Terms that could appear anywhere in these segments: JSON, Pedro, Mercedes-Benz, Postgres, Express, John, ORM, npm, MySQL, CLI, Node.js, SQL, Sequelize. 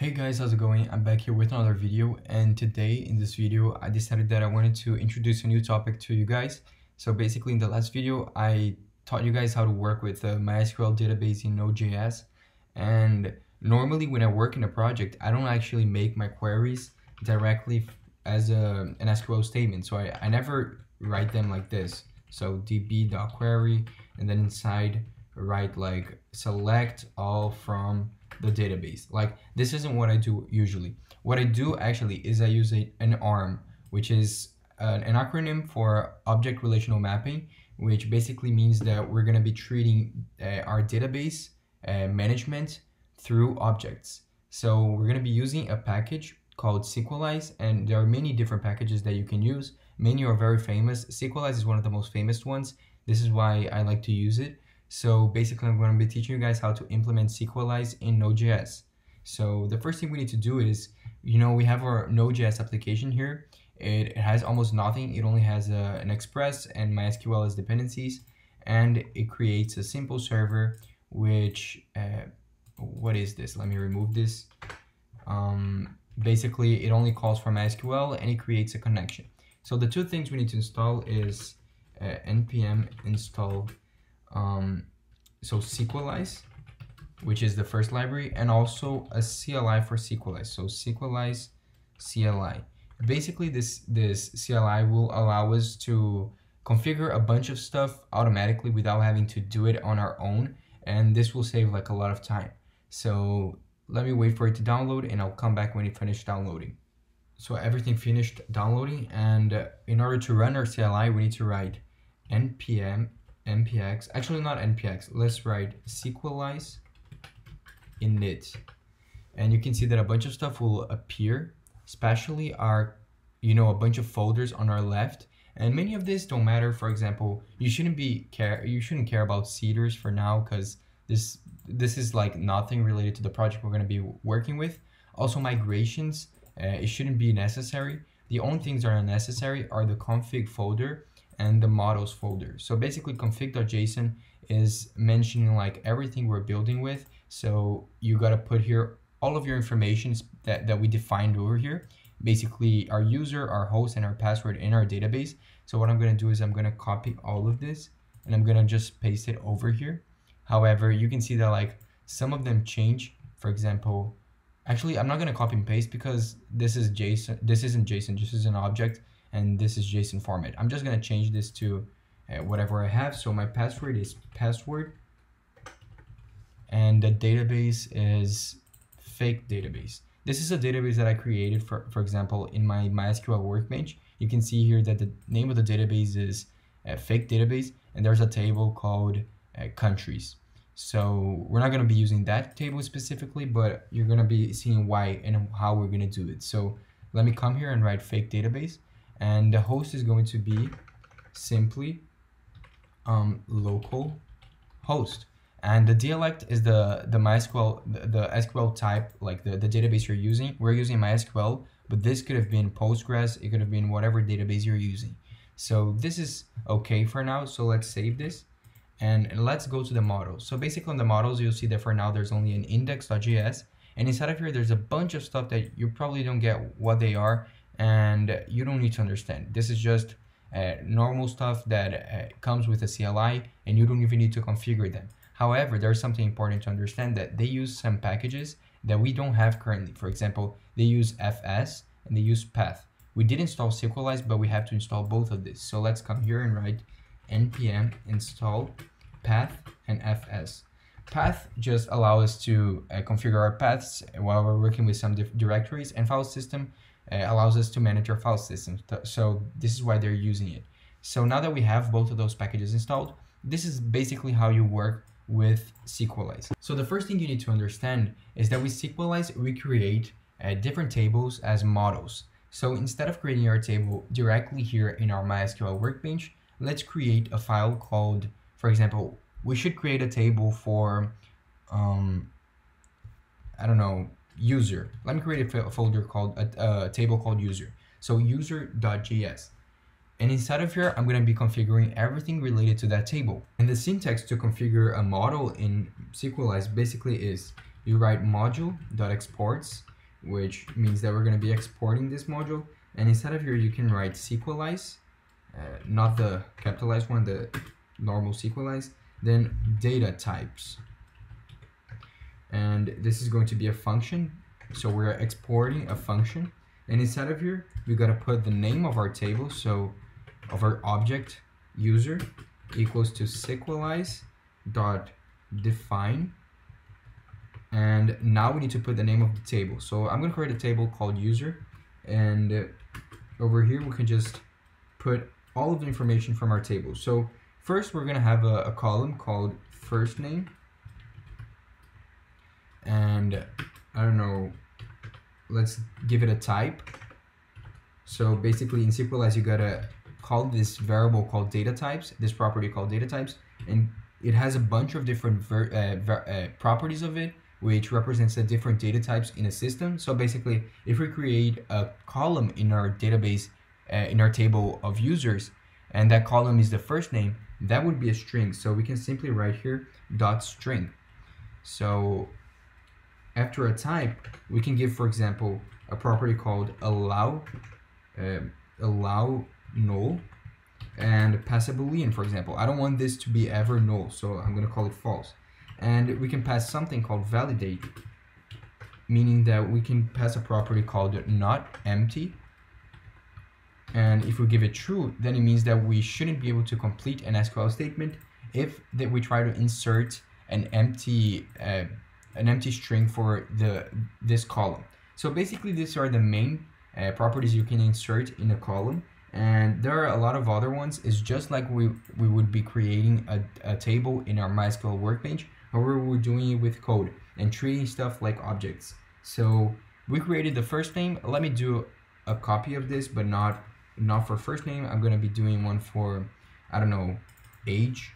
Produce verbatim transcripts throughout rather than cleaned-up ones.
Hey guys, how's it going? I'm back here with another video, and today in this video I decided that I wanted to introduce a new topic to you guys. So basically in the last video I taught you guys how to work with the MySQL database in Node.js, and normally when I work in a project I don't actually make my queries directly as a, an S Q L statement, so I, I never write them like this. So db.query and then inside write like select all from the database. Like, this isn't what I do usually. What I do actually is I use a, an O R M, which is an, an acronym for object relational mapping, which basically means that we're going to be treating uh, our database uh, management through objects. So we're going to be using a package called Sequelize, and there are many different packages that you can use. Many are very famous. Sequelize is one of the most famous ones. This is why I like to use it. So basically I'm going to be teaching you guys how to implement Sequelize in Node.js. So the first thing we need to do is, you know, we have our Node.js application here. It, it has almost nothing. It only has a, an Express and MySQL as dependencies, and it creates a simple server, which, uh, what is this? Let me remove this. Um, basically it only calls for MySQL and it creates a connection. So the two things we need to install is uh, npm install um so Sequelize, which is the first library, and also a C L I for Sequelize. So Sequelize C L I, basically this this C L I will allow us to configure a bunch of stuff automatically without having to do it on our own, and this will save like a lot of time. So let me wait for it to download and I'll come back when it finished downloading. So everything finished downloading, and uh, in order to run our C L I we need to write npm npx, actually not npx, let's write Sequelize init, and you can see that a bunch of stuff will appear, especially our, you know, a bunch of folders on our left, and many of this don't matter. For example, you shouldn't be care you shouldn't care about seeders for now, because this this is like nothing related to the project we're going to be working with. Also migrations, uh, it shouldn't be necessary. The only things that are necessary are the config folder and the models folder. So basically config.json is mentioning like everything we're building with. So you gotta put here all of your information that, that we defined over here, basically our user, our host, and our password in our database. So what I'm gonna do is I'm gonna copy all of this and I'm gonna just paste it over here. However, you can see that like some of them change. For example, actually I'm not gonna copy and paste because this is JSON, this isn't JSON, this is an object, and this is JSON format. I'm just gonna change this to uh, whatever I have. So my password is password, and the database is fake database. This is a database that I created, for, for example, in my MySQL workbench. You can see here that the name of the database is uh, fake database, and there's a table called uh, countries. So we're not gonna be using that table specifically, but you're gonna be seeing why and how we're gonna do it. So let me come here and write fake database. And the host is going to be simply um, local host. And the dialect is the, the MySQL, the, the S Q L type, like the, the database you're using. We're using MySQL, but this could have been Postgres. It could have been whatever database you're using. So this is okay for now. So let's save this and let's go to the models. So basically on the models, you'll see that for now, there's only an index.js. And inside of here, there's a bunch of stuff that you probably don't get what they are, and you don't need to understand. This is just uh, normal stuff that uh, comes with a C L I, and you don't even need to configure them. However, there's something important to understand, that they use some packages that we don't have currently. For example, they use F S and they use path. We did install Sequelize, but we have to install both of these. So let's come here and write npm install path and F S. Path just allows us to uh, configure our paths while we're working with some directories, and file system Uh, allows us to manage our file system. So this is why they're using it. So now that we have both of those packages installed, this is basically how you work with Sequelize. So the first thing you need to understand is that with Sequelize, we create uh, different tables as models. So instead of creating our table directly here in our MySQL workbench, let's create a file called, for example, we should create a table for, um, I don't know, user. Let me create a folder called a, a table called user. So user.js, and inside of here I'm going to be configuring everything related to that table. And the syntax to configure a model in Sequelize basically is you write module.exports which means that we're going to be exporting this module. And inside of here, you can write Sequelize, uh, not the capitalized one, the normal Sequelize, then data types. And this is going to be a function. So we're exporting a function. And inside of here, we got to put the name of our table, so of our object user equals to Sequelize.define. And now we need to put the name of the table. So I'm going to create a table called user, and over here we can just put all of the information from our table. So first we're going to have a, a column called first name, and I don't know, let's give it a type. So basically in Sequelize you gotta call this variable called data types, this property called data types, and it has a bunch of different ver uh, ver uh, properties of it, which represents the different data types in a system. So basically, if we create a column in our database, uh, in our table of users, and that column is the first name, that would be a string. So we can simply write here dot string. So after a type, we can give, for example, a property called allow, uh, allow null, and pass a boolean, for example. I don't want this to be ever null, so I'm going to call it false. And we can pass something called validate, meaning that we can pass a property called not empty. And if we give it true, then it means that we shouldn't be able to complete an S Q L statement if that we try to insert an empty uh, an empty string for the this column. So basically, these are the main uh, properties you can insert in a column. And there are a lot of other ones. It's just like we, we would be creating a, a table in our MySQL workbench, however we're doing it with code and treating stuff like objects. So we created the first name. Let me do a copy of this, but not, not for first name. I'm going to be doing one for, I don't know, age.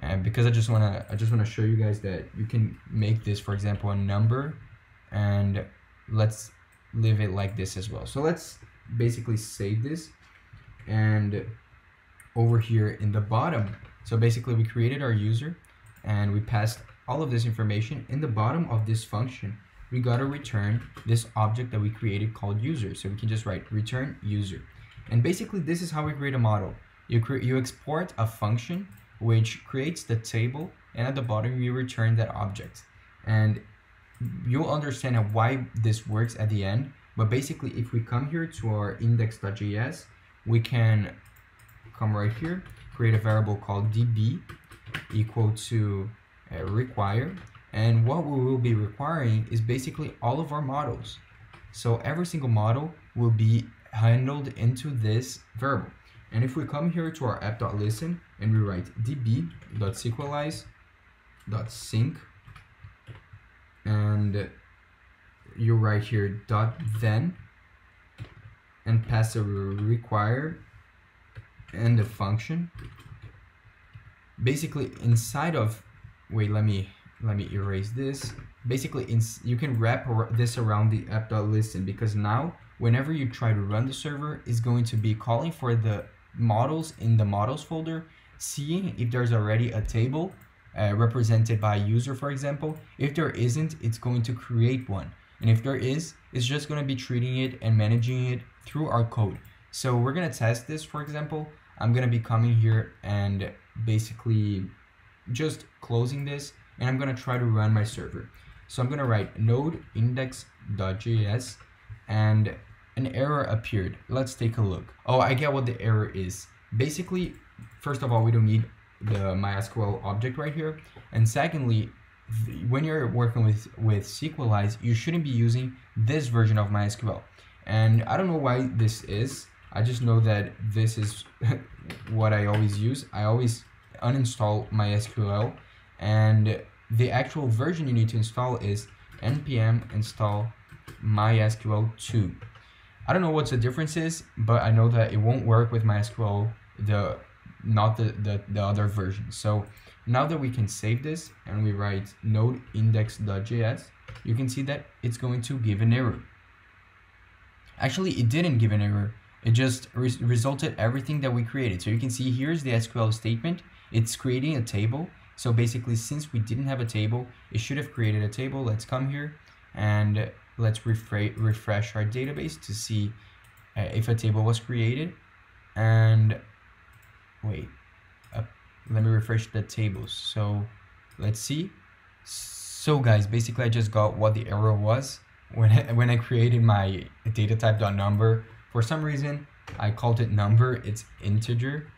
And because I just want to I just want to show you guys that you can make this, for example, a number, and let's leave it like this as well. So let's basically save this. And over here in the bottom, so basically we created our user and we passed all of this information. In the bottom of this function, we got to return this object that we created called user. So we can just write return user. And basically this is how we create a model. You, cre you export a function which creates the table, and at the bottom you return that object. And you'll understand why this works at the end. But basically if we come here to our index.js, we can come right here, create a variable called db equal to uh, require, and what we will be requiring is basically all of our models. So every single model will be handled into this variable. And if we come here to our app.listen and we write db.sequelize.sync, and you write here dot then, and pass a require and a function. Basically inside of, wait, let me let me erase this. Basically in, you can wrap this around the app.listen, because now whenever you try to run the server, it's going to be calling for the models in the models folder, seeing if there's already a table uh, represented by user, for example. If there isn't, it's going to create one. And if there is, it's just going to be treating it and managing it through our code. So we're going to test this, for example. I'm going to be coming here and basically just closing this, and I'm going to try to run my server. So I'm going to write node index.js, and an error appeared. Let's take a look. Oh, I get what the error is. Basically, first of all, we don't need the MySQL object right here. And secondly, when you're working with with Sequelize, you shouldn't be using this version of MySQL. And I don't know why this is. I just know that this is what I always use. I always uninstall MySQL, and the actual version you need to install is npm install MySQL two. I don't know what the difference is, but I know that it won't work with MySQL, the not the, the, the other version. So now that we can save this and we write node index.js, you can see that it's going to give an error. Actually, it didn't give an error. It just re resulted everything that we created. So you can see here's the S Q L statement. It's creating a table. So basically, since we didn't have a table, it should have created a table. Let's come here and Let's refresh refresh our database to see uh, if a table was created. And wait, uh, let me refresh the tables. So let's see. So guys, basically I just got what the error was when I, when I created my data type dot number. For some reason I called it number. It's integer.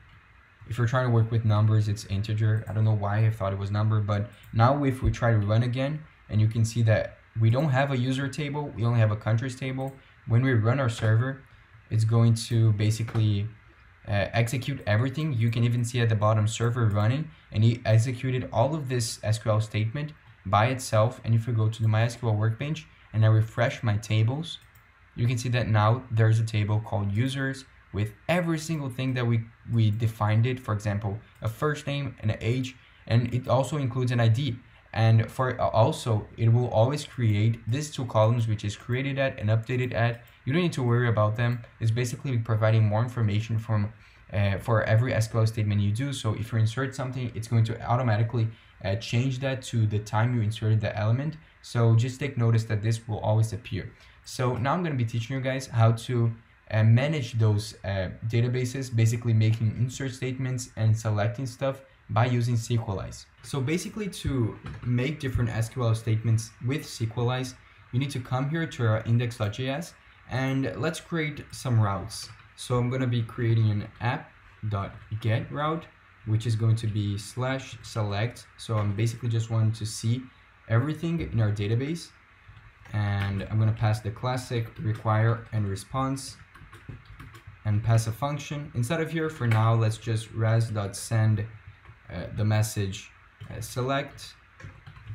If you're trying to work with numbers, it's integer. I don't know why I thought it was number, but now if we try to run again, and you can see that we don't have a user table, we only have a countries table. When we run our server, it's going to basically uh, execute everything. You can even see at the bottom server running, and it executed all of this S Q L statement by itself. And if we go to the MySQL workbench and I refresh my tables, you can see that now there's a table called users with every single thing that we, we defined it. For example, a first name and an age, and it also includes an I D. And for also, it will always create these two columns, which is created at and updated at. You don't need to worry about them. It's basically providing more information from uh, for every S Q L statement you do. So if you insert something, it's going to automatically uh, change that to the time you inserted the element. So just take notice that this will always appear. So now I'm going to be teaching you guys how to and manage those uh, databases, basically making insert statements and selecting stuff by using Sequelize. So basically, to make different S Q L statements with Sequelize, you need to come here to our index dot J S and let's create some routes. So I'm going to be creating an app dot get route, which is going to be slash select. So I'm basically just wanting to see everything in our database, and I'm going to pass the classic require and response, and pass a function. Inside of here, for now, let's just res.send uh, the message uh, select.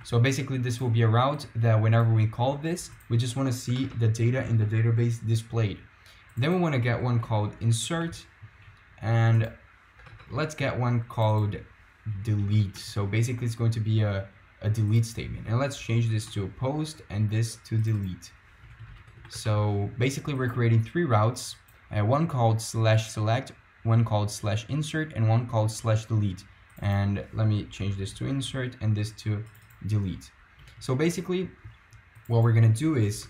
So basically this will be a route that whenever we call this, we just want to see the data in the database displayed. Then we want to get one called insert, and let's get one called delete. So basically it's going to be a, a delete statement, and let's change this to post and this to delete. So basically we're creating three routes. Uh, one called slash select, one called slash insert, and one called slash delete. And let me change this to insert and this to delete. So basically what we're going to do is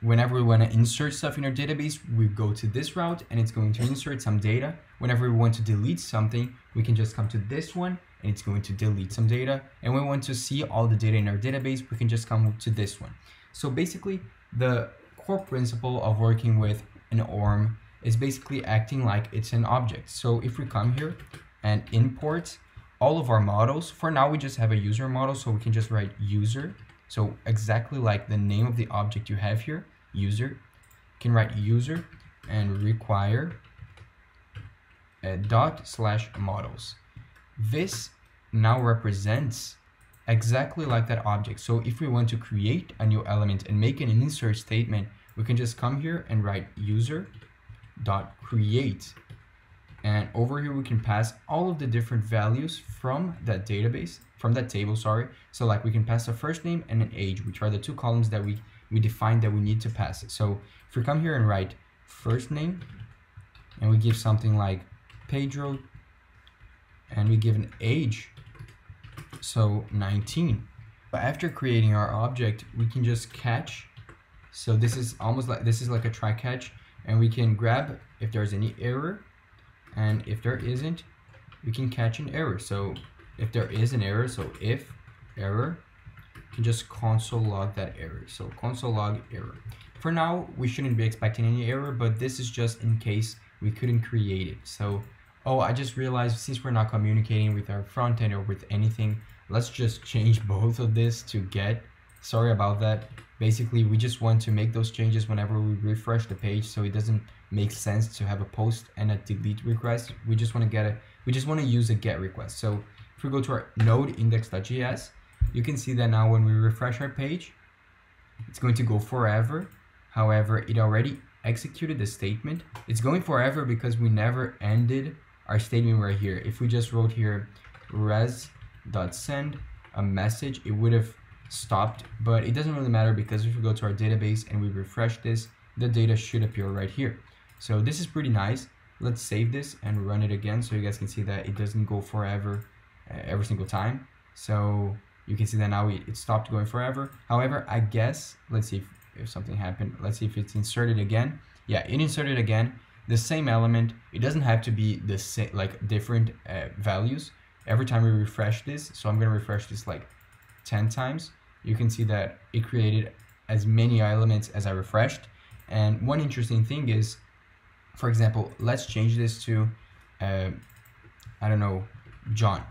whenever we want to insert stuff in our database, we go to this route and it's going to insert some data. Whenever we want to delete something, we can just come to this one and it's going to delete some data. And we want to see all the data in our database, we can just come to this one. So basically the core principle of working with an O R M is basically acting like it's an object. So if we come here and import all of our models, for now we just have a user model, so we can just write user. So exactly like the name of the object you have here, user, you can write user and require a dot slash models. This now represents exactly like that object. So if we want to create a new element and make an insert statement, we can just come here and write user dot create, and over here we can pass all of the different values from that database, from that table, sorry. So like we can pass a first name and an age, which are the two columns that we we defined that we need to pass. So if we come here and write first name, and we give something like Pedro, and we give an age, so nineteen. But after creating our object, we can just catch. So this is almost like, this is like a try catch, and we can grab if there's any error, and if there isn't, we can catch an error. So if there is an error, so if error, you can just console log that error. So console log error. For now, we shouldn't be expecting any error, but this is just in case we couldn't create it. So, oh, I just realized since we're not communicating with our front end or with anything, let's just change both of this to get. Sorry about that. Basically, we just want to make those changes whenever we refresh the page, so it doesn't make sense to have a post and a delete request. We just want to get a, we just want to use a get request. So if we go to our node index dot J S, you can see that now when we refresh our page, it's going to go forever. However, it already executed the statement. It's going forever because we never ended our statement right here. If we just wrote here res.send a message, it would have stopped, but it doesn't really matter because if we go to our database and we refresh this, the data should appear right here. So this is pretty nice. Let's save this and run it again so you guys can see that it doesn't go forever uh, every single time. So you can see that now it, it stopped going forever. However, I guess, let's see if, if something happened. Let's see if it's inserted again. Yeah, it inserted again, the same element. It doesn't have to be the same, like different uh, values every time we refresh this. So I'm gonna refresh this like ten times. You can see that it created as many elements as I refreshed. And one interesting thing is, for example, let's change this to, uh, I don't know, John.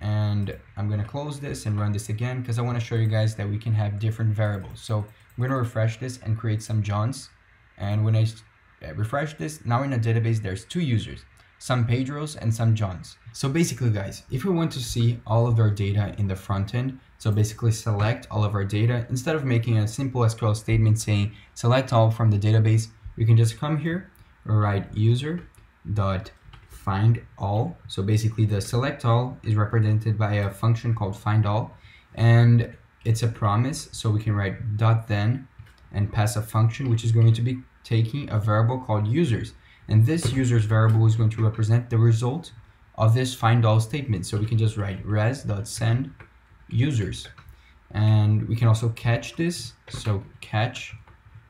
And I'm gonna close this and run this again because I wanna show you guys that we can have different variables. So I'm gonna refresh this and create some Johns. And when I refresh this, now in a database, there's two users, some Pedros and some Johns. So basically guys, if we want to see all of our data in the front end, so basically select all of our data, instead of making a simple S Q L statement saying select all from the database, we can just come here, write user dot find all. So basically the select all is represented by a function called find all, and it's a promise. So we can write dot then and pass a function, which is going to be taking a variable called users. And this users variable is going to represent the result of this find all statement. So we can just write res.send users. And we can also catch this. So catch,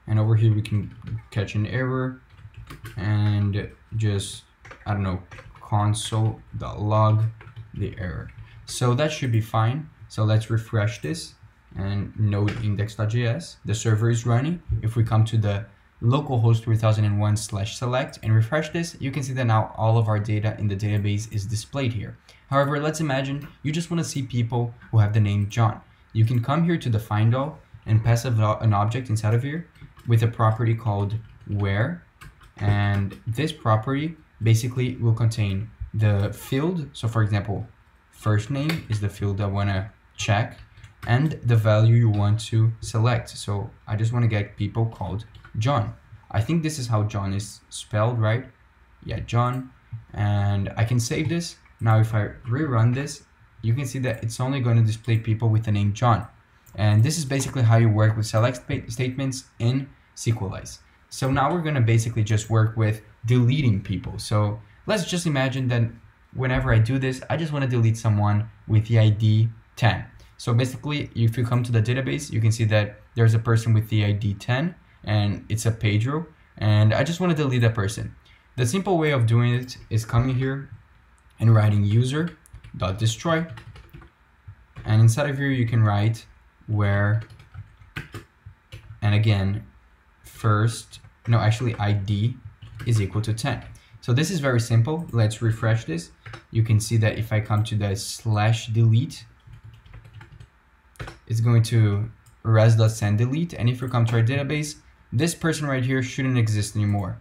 and over here we can catch an error and just, I don't know, console.log the error. So that should be fine. So let's refresh this and node index.js. The server is running. If we come to the localhost three thousand one slash select and refresh this, you can see that now all of our data in the database is displayed here. However, let's imagine you just want to see people who have the name John. You can come here to the find all and pass an object inside of here with a property called where, and this property basically will contain the field. So for example, first name is the field I want to check and the value you want to select. So I just want to get people called John. I think this is how John is spelled, right? Yeah, John. And I can save this. Now if I rerun this, you can see that it's only going to display people with the name John. And this is basically how you work with select statements in Sequelize. So now we're going to basically just work with deleting people. So let's just imagine that whenever I do this, I just want to delete someone with the I D ten. So basically, if you come to the database, you can see that there's a person with the I D ten and it's a Pedro, and I just want to delete that person. The simple way of doing it is coming here and writing user.destroy, and inside of here you can write where, and again, first, no, actually I D is equal to ten. So this is very simple. Let's refresh this. You can see that if I come to the slash delete, it's going to res.send delete. And if we come to our database, this person right here shouldn't exist anymore.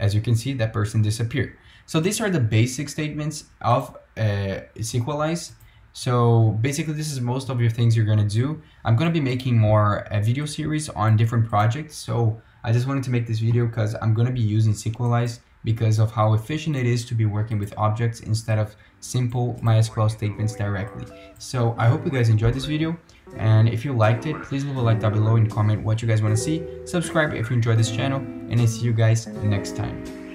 As you can see, that person disappeared. So these are the basic statements of uh, Sequelize. So basically, this is most of your things you're going to do. I'm going to be making more uh, video series on different projects. So I just wanted to make this video because I'm going to be using Sequelize because of how efficient it is to be working with objects instead of simple MySQL statements directly. So I hope you guys enjoyed this video. And if you liked it, please leave a like down below and comment what you guys want to see. Subscribe if you enjoyed this channel. And I see you guys next time.